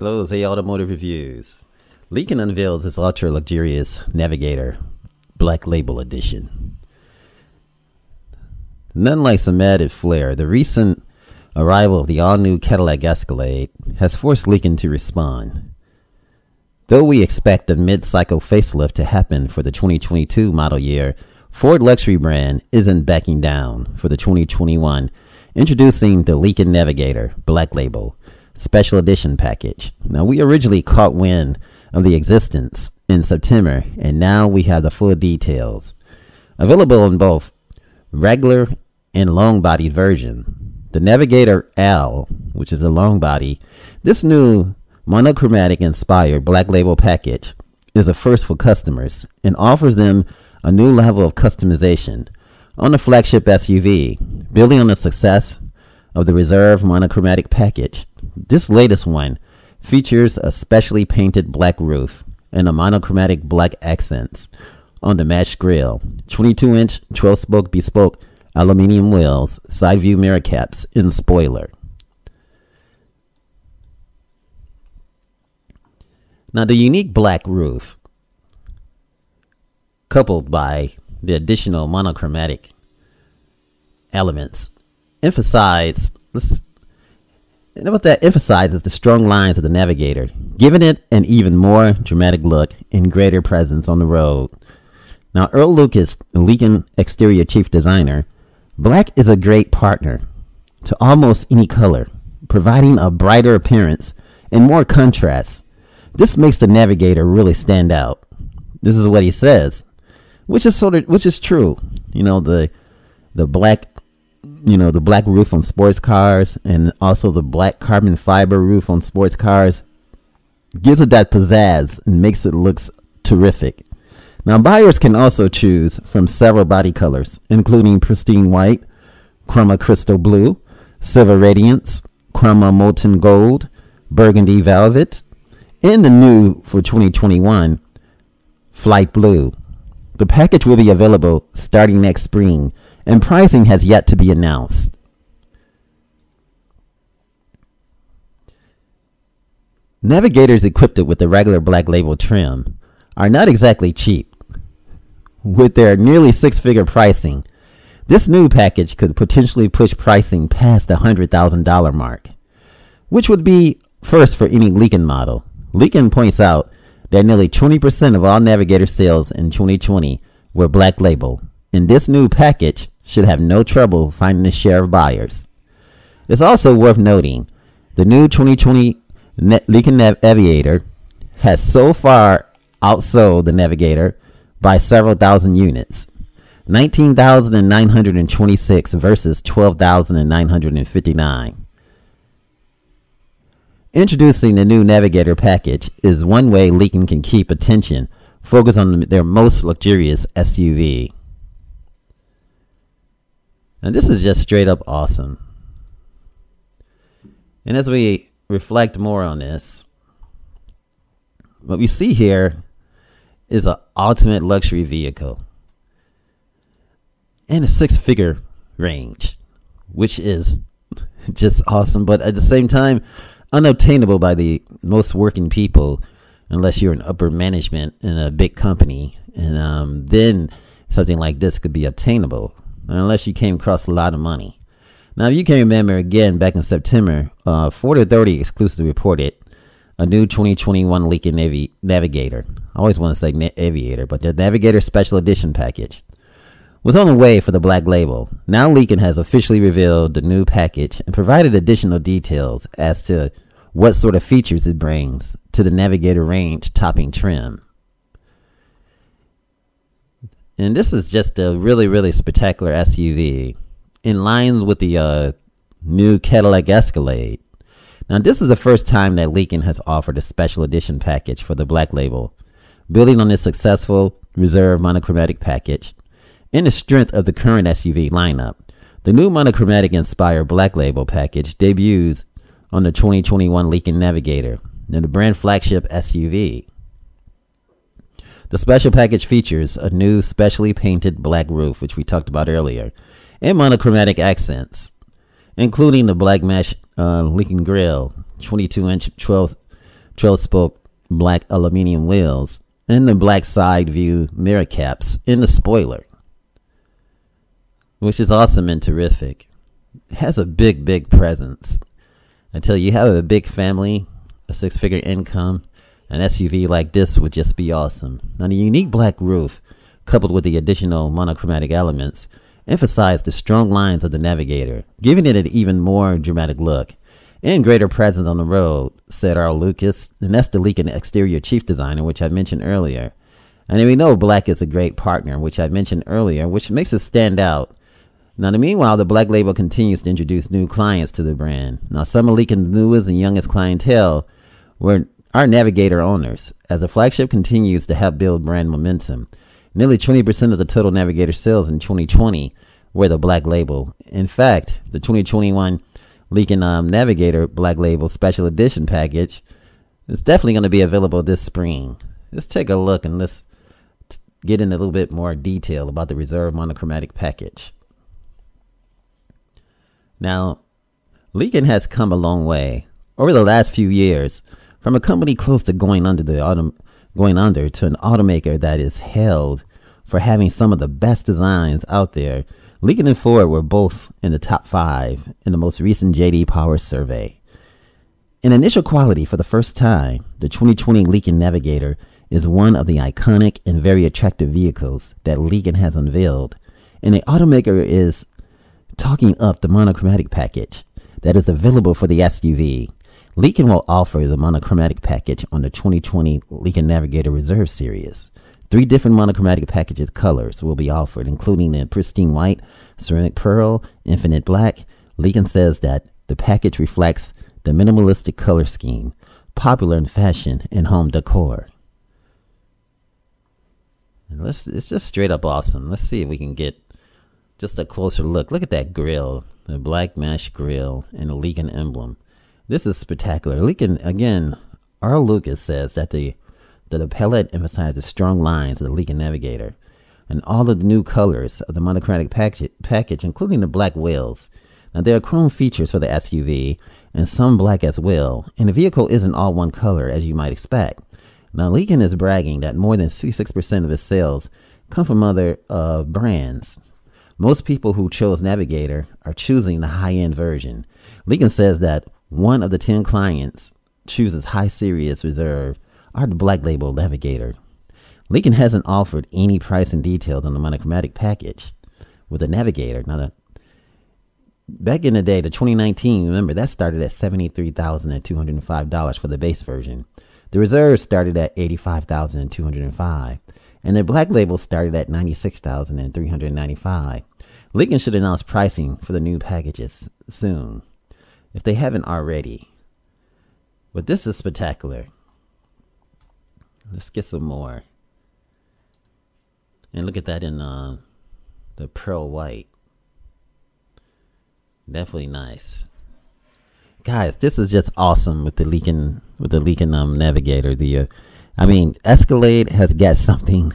Hello, Z Automotive Reviews. Lincoln unveils its ultra-luxurious Navigator Black Label Edition. None like some added flair, the recent arrival of the all-new Cadillac Escalade has forced Lincoln to respond. Though we expect a mid-cycle facelift to happen for the 2022 model year, Ford luxury brand isn't backing down for the 2021, introducing the Lincoln Navigator Black Label Special Edition package. Now, we originally caught wind of the existence in September, and now we have the full details. Available in both regular and long-bodied version. The Navigator L, which is a long body, this new monochromatic-inspired Black Label package is a first for customers and offers them a new level of customization on the flagship SUV, building on the success of the Reserve monochromatic package. This latest one features a specially painted black roof and a monochromatic black accents on the matched grille, 22-inch 12-spoke bespoke aluminum wheels, side view mirror caps, and spoiler. Now, the unique black roof, coupled by the additional monochromatic elements, emphasizes the strong lines of the Navigator, giving it an even more dramatic look and greater presence on the road. Now, Earl Lucas, Lincoln exterior chief designer, black is a great partner to almost any color, providing a brighter appearance and more contrast. This makes the Navigator really stand out. This is what he says, which is true. You know, the black roof on sports cars, and also the black carbon fiber roof on sports cars, gives it that pizzazz and makes it look terrific. Now, buyers can also choose from several body colors, including pristine white, chroma crystal blue, silver radiance, chroma molten gold, burgundy velvet, and the new for 2021 flight blue. The package will be available starting next spring, and pricing has yet to be announced. Navigators equipped with the regular Black Label trim are not exactly cheap. With their nearly six-figure pricing, this new package could potentially push pricing past the $100,000 mark, which would be first for any Lincoln model. Lincoln points out that nearly 20% of all Navigator sales in 2020 were Black Label, and this new package should have no trouble finding a share of buyers. It's also worth noting the new 2020 Lincoln Aviator has so far outsold the Navigator by several thousand units, 19,926 versus 12,959. Introducing the new Navigator package is one way Lincoln can keep attention, focus on their most luxurious SUV. And this is just straight up awesome. And as we reflect more on this, what we see here is an ultimate luxury vehicle in a six-figure range, which is just awesome, but at the same time, unobtainable by the most working people, unless you're in upper management in a big company, and then something like this could be obtainable, unless you came across a lot of money. Now, if you can remember, again, back in September, Ford Authority exclusively reported a new 2021 Lincoln Navigator. I always want to say Aviator, but the Navigator Special Edition package was on the way for the Black Label. Now, Lincoln has officially revealed the new package and provided additional details as to what sort of features it brings to the Navigator range topping trim. And this is just a really, really spectacular SUV in line with the new Cadillac Escalade. Now, this is the first time that Lincoln has offered a special edition package for the Black Label, building on its successful Reserve monochromatic package and the strength of the current SUV lineup. The new monochromatic-inspired Black Label package debuts on the 2021 Lincoln Navigator and the brand flagship SUV. The special package features a new specially painted black roof, which we talked about earlier, and monochromatic accents, including the black mesh Lincoln grille, 22-inch 12 12-spoke black aluminum wheels, and the black side view mirror caps in the spoiler, which is awesome and terrific. It has a big presence. Until you have a big family, a six-figure income, an SUV like this would just be awesome. Now, the unique black roof, coupled with the additional monochromatic elements, emphasized the strong lines of the Navigator, giving it an even more dramatic look and greater presence on the road, said R. Lucas, and that's the Lincoln exterior chief designer, which I mentioned earlier. And then we know black is a great partner, which I mentioned earlier, which makes it stand out. Now, meanwhile, the Black Label continues to introduce new clients to the brand. Now, some of Lincoln's newest and youngest clientele were our Navigator owners, as the flagship continues to help build brand momentum. Nearly 20% of the total Navigator sales in 2020 were the Black Label. In fact, the 2021 Lincoln Navigator Black Label Special Edition package is definitely going to be available this spring. Let's take a look and let's get in a little bit more detail about the Reserve Monochromatic package. Now, Lincoln has come a long way over the last few years, from a company close to going under to an automaker that is hailed for having some of the best designs out there. Lincoln and Ford were both in the top 5 in the most recent JD Power survey. In initial quality, for the first time, the 2020 Lincoln Navigator is one of the iconic and very attractive vehicles that Lincoln has unveiled, and the automaker is talking up the monochromatic package that is available for the SUV. Lincoln will offer the monochromatic package on the 2020 Lincoln Navigator Reserve Series. 3 different monochromatic packages colors will be offered, including the pristine white, ceramic pearl, infinite black. Lincoln says that the package reflects the minimalistic color scheme popular in fashion and home decor. And it's just straight up awesome. Let's see if we can get just a closer look. Look at that grill, the black mesh grill and the Lincoln emblem. This is spectacular. Lincoln, again, R. Lucas says that the palette emphasizes the strong lines of the Lincoln Navigator, and all of the new colors of the monochromatic package, including the black wheels. Now, there are chrome features for the SUV and some black as well, and the vehicle isn't all one color as you might expect. Now, Lincoln is bragging that more than 66% of its sales come from other brands. Most people who chose Navigator are choosing the high-end version. Lincoln says that one of the 10 clients chooses High Series Reserve or the Black Label Navigator. Lincoln hasn't offered any price and details on the monochromatic package with the Navigator. Now, back in the day, the 2019, remember, that started at $73,205 for the base version. The Reserve started at $85,205, and the Black Label started at $96,395. Lincoln should announce pricing for the new packages soon, if they haven't already. But this is spectacular. Let's get some more. And look at that in the pearl white. Definitely nice. Guys, this is just awesome with the Lincoln Navigator. Escalade has got something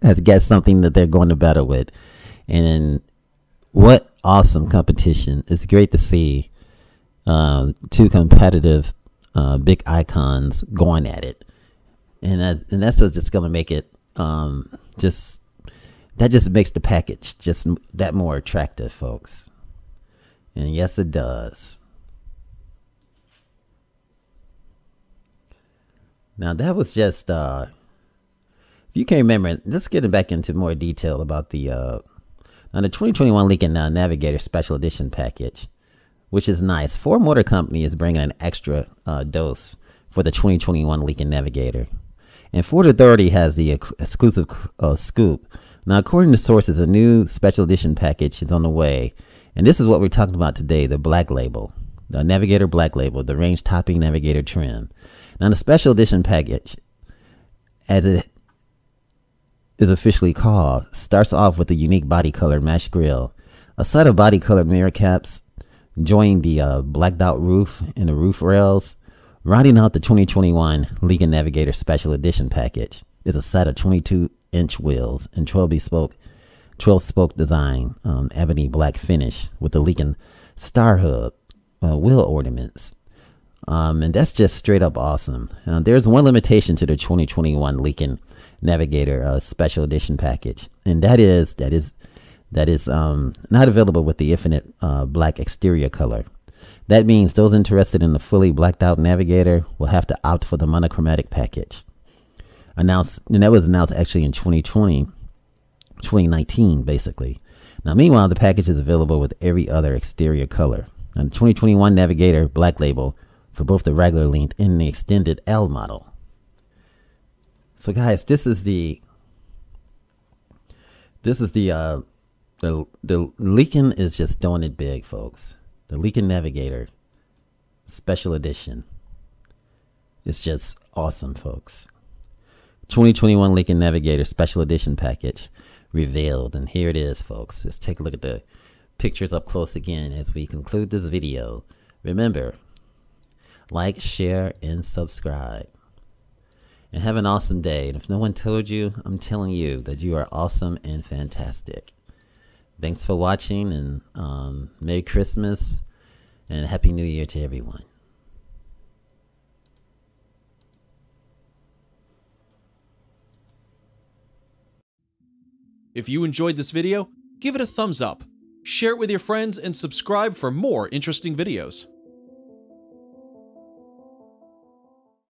that they're going to battle with. And what awesome competition. It's great to see 2 competitive big icons going at it. And that's just going to make it just makes the package just that more attractive, folks. And yes, it does. Now, that was just if you can't remember, let's get back into more detail about the 2021 Lincoln Navigator Special Edition package, which is nice. Ford Motor Company is bringing an extra dose for the 2021 Lincoln Navigator. And Ford Authority has the exclusive scoop. Now, according to sources, a new special edition package is on the way. And this is what we're talking about today, the Black Label, the Navigator Black Label, the range-topping Navigator trim. Now, the special edition package, as it is officially called, starts off with a unique body-colored mesh grille, a set of body-colored mirror caps, joining the blacked-out roof and the roof rails. Rounding out the 2021 Lincoln Navigator Special Edition package is a set of 22-inch wheels and 12-spoke design, ebony black finish with the Lincoln Star Hub wheel ornaments. And that's just straight up awesome. There's one limitation to the 2021 Lincoln Navigator Special Edition package, and that is not available with the infinite black exterior color. That means those interested in the fully blacked out Navigator will have to opt for the monochromatic package. That was announced actually in 2019 basically. Now meanwhile, the package is available with every other exterior color. Now, the 2021 Navigator Black Label for both the regular length and the extended L model. So guys, the Lincoln is just doing it big, folks. The Lincoln Navigator Special Edition. It's just awesome, folks. 2021 Lincoln Navigator Special Edition package revealed. And here it is, folks. Let's take a look at the pictures up close again as we conclude this video. Remember, like, share, and subscribe. And have an awesome day. And if no one told you, I'm telling you that you are awesome and fantastic. Thanks for watching, and Merry Christmas and Happy New Year to everyone. If you enjoyed this video, give it a thumbs up, share it with your friends, and subscribe for more interesting videos.